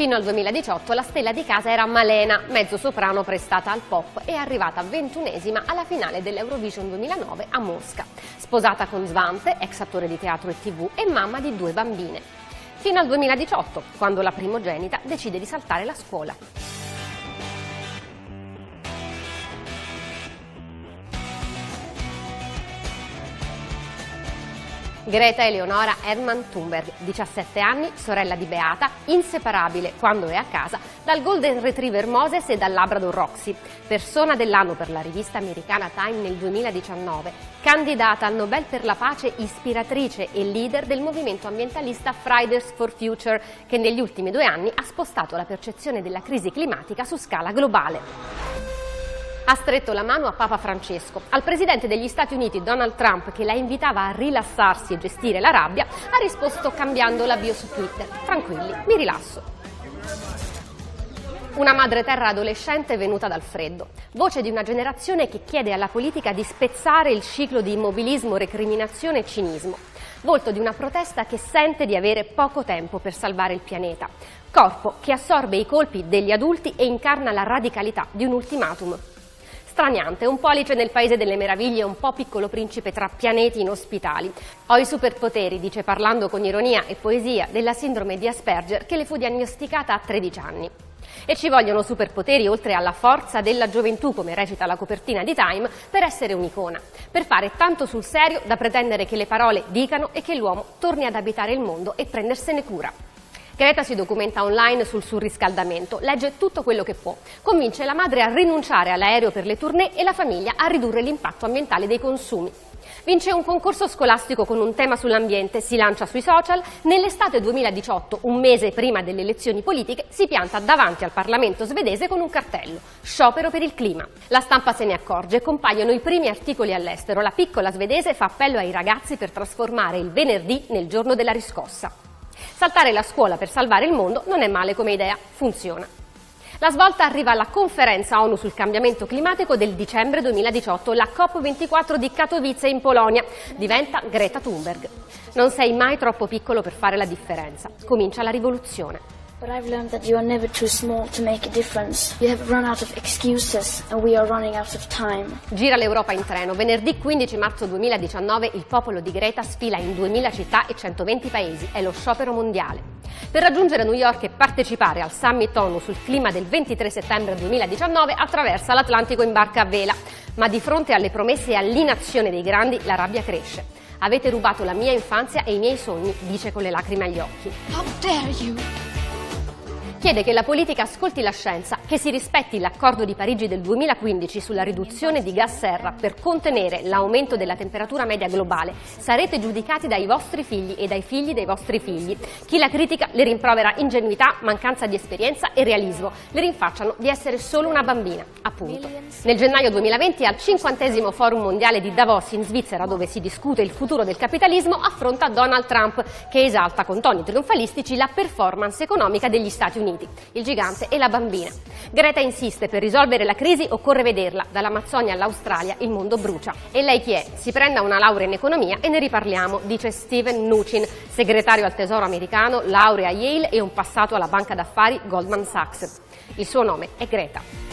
Fino al 2018 la stella di casa era Malena, mezzo soprano prestata al pop, e arrivata 21esima alla finale dell'Eurovision 2009 a Mosca. Sposata con Svante, ex attore di teatro e TV, e mamma di 2 bambine. Fino al 2018, quando la primogenita decide di saltare la scuola. Greta Eleonora Ernman Thunberg, 17 anni, sorella di Beata, inseparabile quando è a casa dal Golden Retriever Moses e dal Labrador Roxy, persona dell'anno per la rivista americana Time nel 2019, candidata al Nobel per la pace, ispiratrice e leader del movimento ambientalista Fridays for Future, che negli ultimi 2 anni ha spostato la percezione della crisi climatica su scala globale. Ha stretto la mano a Papa Francesco, al presidente degli Stati Uniti Donald Trump, che la invitava a rilassarsi e gestire la rabbia, ha risposto cambiando la bio su Twitter: tranquilli, mi rilasso. Una madre terra adolescente venuta dal freddo, voce di una generazione che chiede alla politica di spezzare il ciclo di immobilismo, recriminazione e cinismo, volto di una protesta che sente di avere poco tempo per salvare il pianeta, corpo che assorbe i colpi degli adulti e incarna la radicalità di un ultimatum. Straniante, un pollice nel paese delle meraviglie, un po' piccolo principe tra pianeti inospitali. Ho i superpoteri, dice parlando con ironia e poesia della sindrome di Asperger che le fu diagnosticata a 13 anni. E ci vogliono superpoteri oltre alla forza della gioventù, come recita la copertina di Time, per essere un'icona, per fare tanto sul serio da pretendere che le parole dicano e che l'uomo torni ad abitare il mondo e prendersene cura. Greta si documenta online sul surriscaldamento, legge tutto quello che può, convince la madre a rinunciare all'aereo per le tournée e la famiglia a ridurre l'impatto ambientale dei consumi. Vince un concorso scolastico con un tema sull'ambiente, si lancia sui social, nell'estate 2018, un mese prima delle elezioni politiche, si pianta davanti al Parlamento svedese con un cartello: sciopero per il clima. La stampa se ne accorge e compaiono i primi articoli all'estero. La piccola svedese fa appello ai ragazzi per trasformare il venerdì nel giorno della riscossa. Saltare la scuola per salvare il mondo non è male come idea, funziona. La svolta arriva alla conferenza ONU sul cambiamento climatico del dicembre 2018, la COP24 di Katowice in Polonia. Diventa Greta Thunberg. Non sei mai troppo piccolo per fare la differenza. Comincia la rivoluzione. But I've learned that you are never too small to make a difference. You have run out of excuses and we are running out of time. Gira l'Europa in treno. Venerdì 15 marzo 2019 il popolo di Greta sfila in 2000 città e 120 paesi. È lo sciopero mondiale. Per raggiungere New York e partecipare al Summit ONU sul clima del 23 settembre 2019 attraversa l'Atlantico in barca a vela. Ma di fronte alle promesse e all'inazione dei grandi la rabbia cresce. Avete rubato la mia infanzia e i miei sogni, dice con le lacrime agli occhi. How dare you? Chiede che la politica ascolti la scienza, che si rispetti l'accordo di Parigi del 2015 sulla riduzione di gas serra per contenere l'aumento della temperatura media globale. Sarete giudicati dai vostri figli e dai figli dei vostri figli. Chi la critica le rimprovera ingenuità, mancanza di esperienza e realismo. Le rinfacciano di essere solo una bambina, appunto. Nel gennaio 2020, al 50° Forum Mondiale di Davos in Svizzera, dove si discute il futuro del capitalismo, affronta Donald Trump, che esalta con toni trionfalistici la performance economica degli Stati Uniti. Il gigante e la bambina. Greta insiste: per risolvere la crisi occorre vederla, dall'Amazzonia all'Australia il mondo brucia. E lei chi è? Si prenda una laurea in economia e ne riparliamo, dice Steven Mnuchin, segretario al tesoro americano, laurea a Yale e un passato alla banca d'affari Goldman Sachs. Il suo nome è Greta.